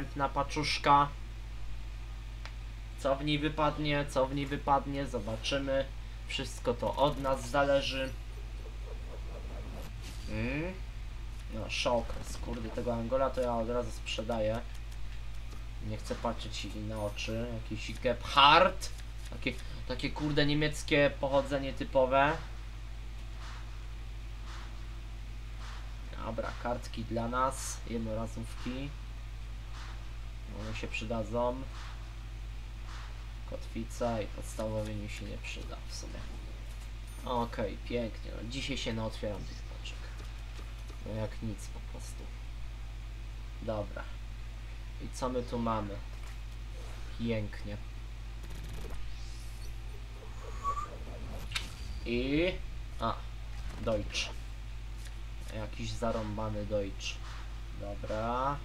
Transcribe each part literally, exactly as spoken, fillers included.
Następna paczuszka. Co w niej wypadnie, co w niej wypadnie, zobaczymy. Wszystko to od nas zależy. Mm. No szok, skurde tego Angola to ja od razu sprzedaję. Nie chcę patrzeć ich na oczy. Jakiś Gebhardt. Takie, takie kurde niemieckie pochodzenie typowe. Dobra, kartki dla nas. Jednorazówki. One się przydadzą. Kotwica i podstawowy mi się nie przyda w sumie. Okej, okay, pięknie. No, dzisiaj się no otwieram tych paczek. No jak nic po prostu. Dobra. I co my tu mamy? Pięknie. I... A, Deutsch. Jakiś zarąbany Deutsch. Dobra.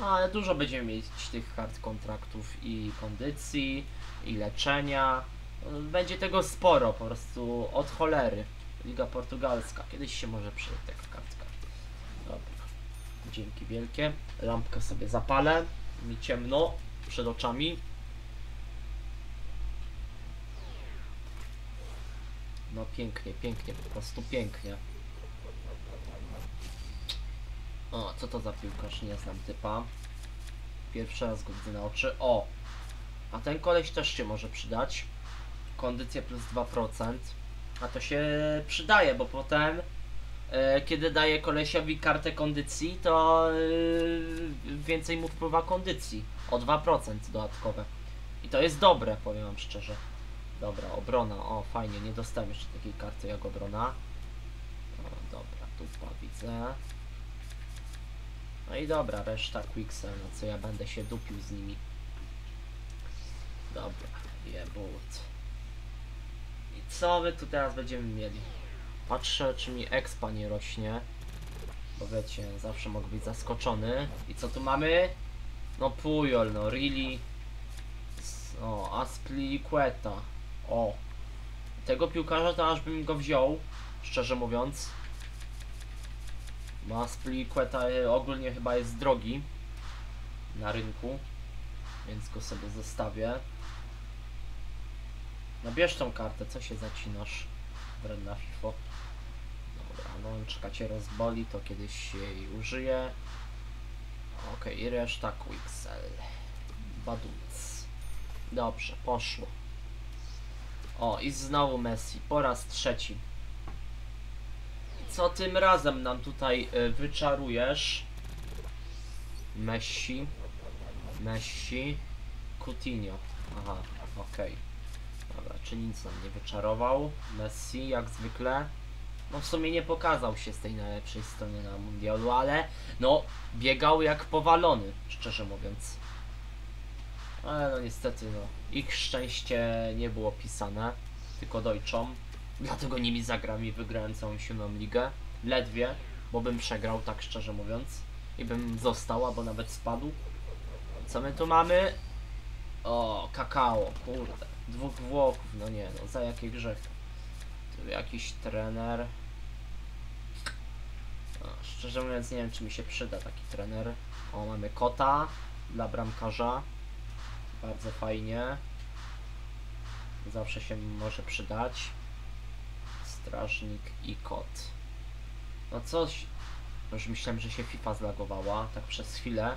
No, ale dużo będziemy mieć tych kart kontraktów i kondycji, i leczenia. Będzie tego sporo, po prostu od cholery. Liga portugalska. Kiedyś się może przyda taka kartka. Dobra. Dzięki wielkie. Lampkę sobie zapalę. Mi ciemno przed oczami. No pięknie, pięknie, po prostu pięknie. O, co to za piłkarz? Nie znam typa. Pierwszy raz go widzę na oczy. O! A ten koleś też się może przydać. Kondycja plus dwa procent. A to się przydaje, bo potem e, kiedy daje kolesiowi kartę kondycji, to e, więcej mu wpływa kondycji. O dwa procent dodatkowe. I to jest dobre, powiem wam szczerze. Dobra, obrona. O, fajnie, nie dostałem jeszcze takiej karty jak obrona. O, dobra, dupa widzę. No i dobra, reszta Quicksel, no co ja będę się dupił z nimi. Dobra, jebut. I co my tu teraz będziemy mieli? Patrzę, czy mi expa nie rośnie. Bo wiecie, zawsze mogę być zaskoczony. I co tu mamy? No Pujol, no really. O, Azpilicueta. O. Tego piłkarza to aż bym go wziął, szczerze mówiąc. Bo Azpilicueta ogólnie chyba jest drogi na rynku, więc go sobie zostawię. No bierz tą kartę, co się zacinasz, brenna FIFO. Dobra, no czeka cię rozboli, to kiedyś się jej użyję. Ok, i reszta Quixel. Badunc. Dobrze, poszło. O, i znowu Messi, po raz trzeci. Co tym razem nam tutaj y, wyczarujesz? Messi. Messi. Coutinho. Aha, okej. Okay. Dobra, czyli nic nam nie wyczarował. Messi jak zwykle. No w sumie nie pokazał się z tej najlepszej strony na mundialu, ale no biegał jak powalony, szczerze mówiąc. Ale no niestety no. Ich szczęście nie było pisane, tylko dojczom. Dlatego nimi zagram i wygrałem całą siódmą ligę. Ledwie, bo bym przegrał, tak szczerze mówiąc. I bym został, albo nawet spadł. Co my tu mamy? O, kakao, kurde. Dwóch Włoków, no nie, no za jakie grzechy. Tu jakiś trener. No, szczerze mówiąc, nie wiem, czy mi się przyda taki trener. O, mamy kota dla bramkarza. Bardzo fajnie. Zawsze się może przydać. Strażnik i kot. No coś. Już myślałem, że się FIFA zlagowała. Tak przez chwilę.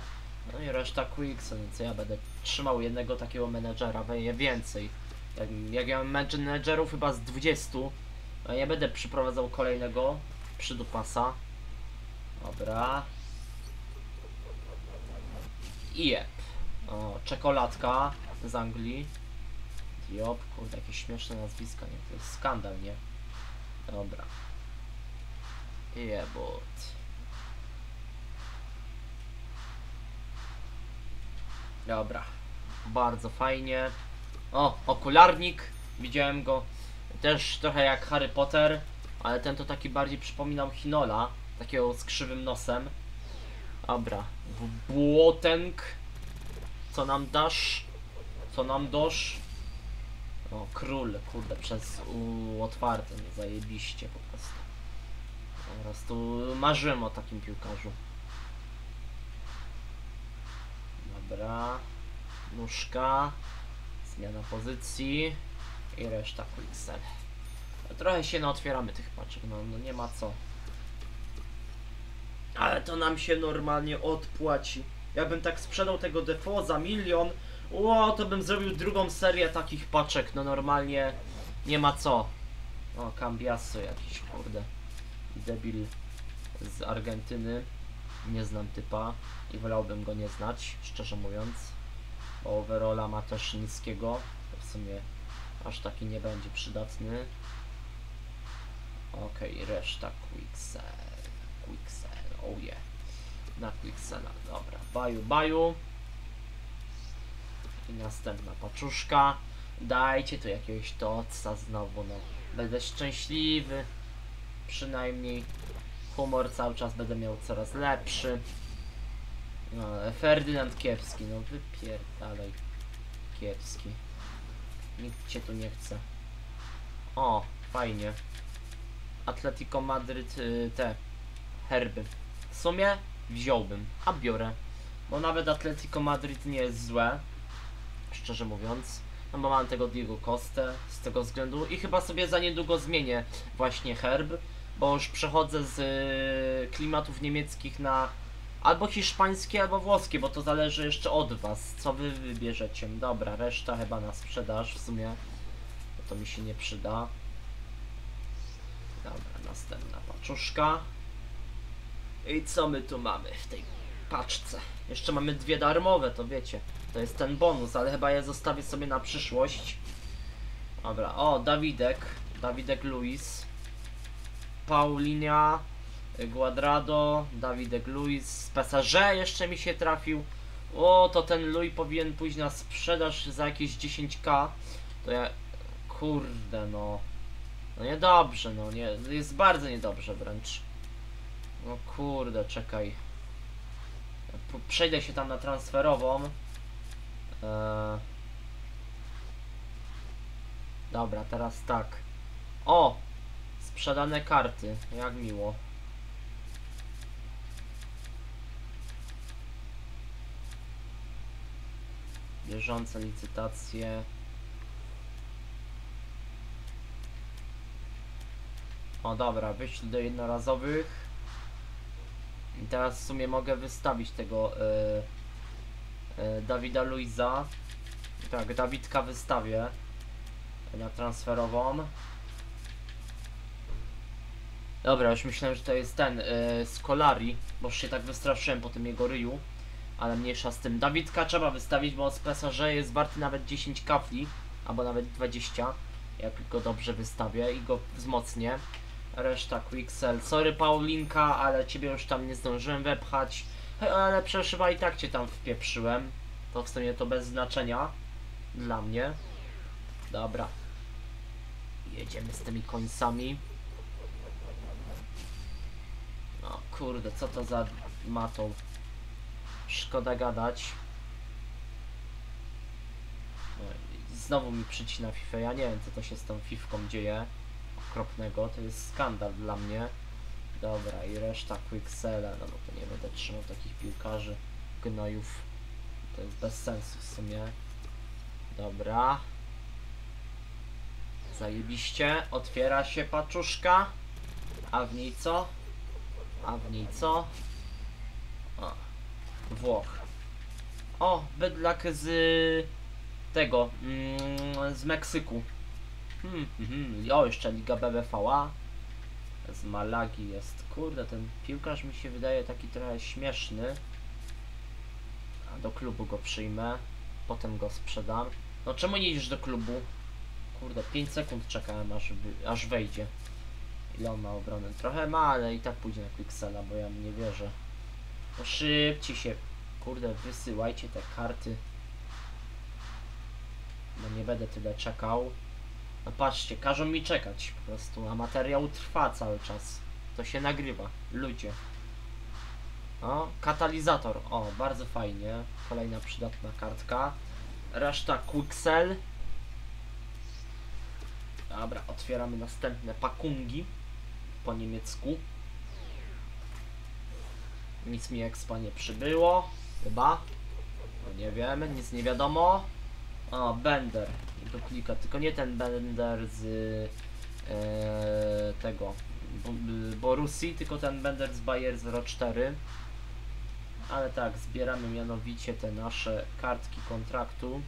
No i reszta Quickson. Co ja będę trzymał jednego takiego menedżera. Będzie więcej. Jak, jak ja mam menedżerów chyba z dwudziestu. No ja będę przyprowadzał kolejnego. Przydupasa. Dobra. I jeb. O, czekoladka z Anglii. Diop, kurde, jakieś śmieszne nazwiska. Nie, to jest skandal, nie? Dobra. Jebut. Dobra. Bardzo fajnie. O, okularnik. Widziałem go. Też trochę jak Harry Potter. Ale ten to taki bardziej przypominał Hinola. Takiego z krzywym nosem. Dobra. Błotenk. Co nam dasz? Co nam dosz? O, król, kurde, przez u otwarte, no zajebiście po prostu. Po prostu marzymy o takim piłkarzu. Dobra. Nóżka. Zmiana pozycji. I reszta quicksell. Trochę się naotwieramy tych paczek, no, no nie ma co. Ale to nam się normalnie odpłaci. Ja bym tak sprzedał tego Defoe za milion. Ło, to bym zrobił drugą serię takich paczek, no normalnie nie ma co. O, Cambiaso jakiś, kurde, debil z Argentyny. Nie znam typa i wolałbym go nie znać, szczerze mówiąc. Bo overalla ma też niskiego, to w sumie aż taki nie będzie przydatny. Okej, okay, reszta quicksell, quicksell, oh yeah. Na quicksella, dobra, baju, baju. I następna paczuszka. Dajcie tu jakiegoś toca znowu, no. Będę szczęśliwy. Przynajmniej humor cały czas będę miał coraz lepszy. No, Ferdynand kiepski, no wypierdalej. Kiepski. Nikt cię tu nie chce. O, fajnie. Atletico Madryt, y, te herby. W sumie wziąłbym, a biorę. Bo nawet Atletico Madryt nie jest złe. Szczerze mówiąc, no bo mam tego Diego Kostę z tego względu i chyba sobie za niedługo zmienię właśnie herb, bo już przechodzę z y, klimatów niemieckich na albo hiszpańskie, albo włoskie, bo to zależy jeszcze od was, co wy wybierzecie. Dobra, reszta chyba na sprzedaż w sumie, bo to mi się nie przyda. Dobra, następna paczuszka. I co my tu mamy w tej paczce? Jeszcze mamy dwie darmowe, to wiecie. To jest ten bonus, ale chyba je zostawię sobie na przyszłość. Dobra, o, Dawidek, Davidek Luiz, Paulinia, Guadrado, Davidek Luiz, P S G jeszcze mi się trafił. O, to ten Luiz powinien pójść na sprzedaż za jakieś dziesięć tysięcy. To ja, kurde no, no niedobrze, no nie, jest bardzo niedobrze wręcz. No kurde, czekaj. Przejdę się tam na transferową. Eee. Dobra, teraz tak. O! Sprzedane karty, jak miło. Bieżące licytacje. O dobra, wyślij do jednorazowych. I teraz w sumie mogę wystawić tego yy, yy, Davida Luiza. Tak, Dawidka wystawię na transferową. Dobra, już myślałem, że to jest ten yy, Skolari, bo już się tak wystraszyłem po tym jego ryju. Ale mniejsza z tym. Dawidka trzeba wystawić, bo z P S G jest warty nawet dziesięć kafli, albo nawet dwadzieścia. Jak go dobrze wystawię i go wzmocnię. Reszta quicksell. Sorry Paulinka, ale ciebie już tam nie zdążyłem wepchać. Hej, ale przecież chyba i tak cię tam wpieprzyłem. To w sumie to bez znaczenia dla mnie. Dobra. Jedziemy z tymi końcami. O kurde, co to za matą. Szkoda gadać. Znowu mi przycina FIFA. Ja nie wiem, co to się z tą fifką dzieje. Okropnego, to jest skandal dla mnie. Dobra, i reszta quicksella, no bo to nie będę trzymał takich piłkarzy, gnojów. To jest bez sensu w sumie. Dobra. Zajebiście, otwiera się paczuszka. A w niej co? A w niej co? O, Włoch. O, bydlak z tego, mm, z Meksyku. Hmm, hmm, o, jeszcze Liga B B V A. Z Malagi jest. Kurde, ten piłkarz mi się wydaje taki trochę śmieszny. A do klubu go przyjmę. Potem go sprzedam. No czemu nie idziesz do klubu? Kurde, pięć sekund czekałem, aż, aż wejdzie. Ile on ma obronę? Trochę ma, ale i tak pójdzie na quicksella, bo ja mu nie wierzę. No szybciej się. Kurde, wysyłajcie te karty. No nie będę tyle czekał. No patrzcie, każą mi czekać po prostu, a materiał trwa cały czas. To się nagrywa, ludzie. O, katalizator, o, bardzo fajnie. Kolejna przydatna kartka. Reszta quicksell. Dobra, otwieramy następne pakungi po niemiecku. Nic mi expa nie przybyło. Chyba. No nie wiem, nic nie wiadomo. A, Bender. Duplikat. Tylko nie ten Bender z e, tego Borussii, tylko ten Bender z Bayer zero cztery. Ale tak, zbieramy mianowicie te nasze kartki kontraktu,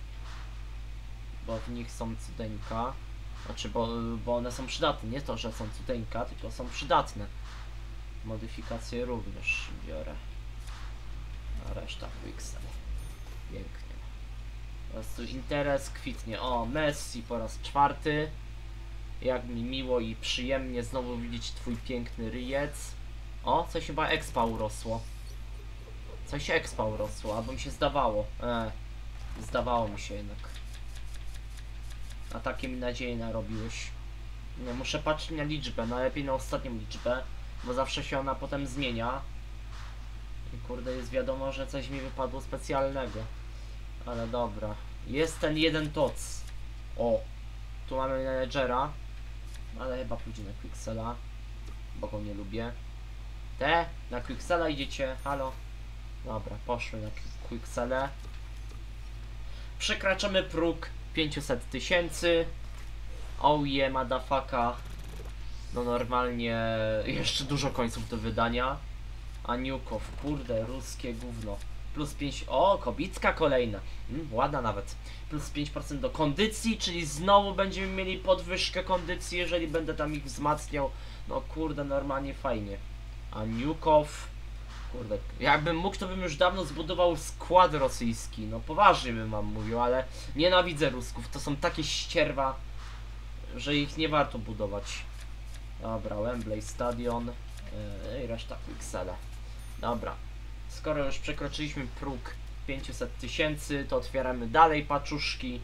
bo w nich są cudeńka. Znaczy, bo, bo one są przydatne. Nie to, że są cudeńka, tylko są przydatne. Modyfikacje również biorę. A reszta Wixel. Pięknie. Po prostu interes kwitnie. O, Messi po raz czwarty. Jak mi miło i przyjemnie znowu widzieć twój piękny ryjec. O, coś chyba expa urosło. Coś expa urosło, albo mi się zdawało. E, zdawało mi się jednak. A takie mi nadzieje narobiłeś. Nie, muszę patrzeć na liczbę, najlepiej na ostatnią liczbę, bo zawsze się ona potem zmienia. I kurde, jest wiadomo, że coś mi wypadło specjalnego. Ale dobra. Jest ten jeden toc. O! Tu mamy menedżera. Ale chyba pójdzie na Quicksela, bo go nie lubię. Te! Na Quicksela idziecie, halo. Dobra, poszły na Quickselę. Przekraczamy próg pięćset tysięcy. Oh yeah, madafaka. No normalnie jeszcze dużo końców do wydania. Aniukow, kurde, ruskie gówno. Plus pięć, o, kobicka kolejna. Hmm, ładna nawet. Plus pięć procent do kondycji, czyli znowu będziemy mieli podwyżkę kondycji, jeżeli będę tam ich wzmacniał. No kurde, normalnie fajnie. Aniukow. Kurde, jakbym mógł, to bym już dawno zbudował skład rosyjski. No poważnie bym wam mówił, ale nienawidzę Rusków. To są takie ścierwa, że ich nie warto budować. Dobra, Wembley Stadion yy, i reszta Quicksela. Dobra, skoro już przekroczyliśmy próg pięćset tysięcy, to otwieramy dalej paczuszki.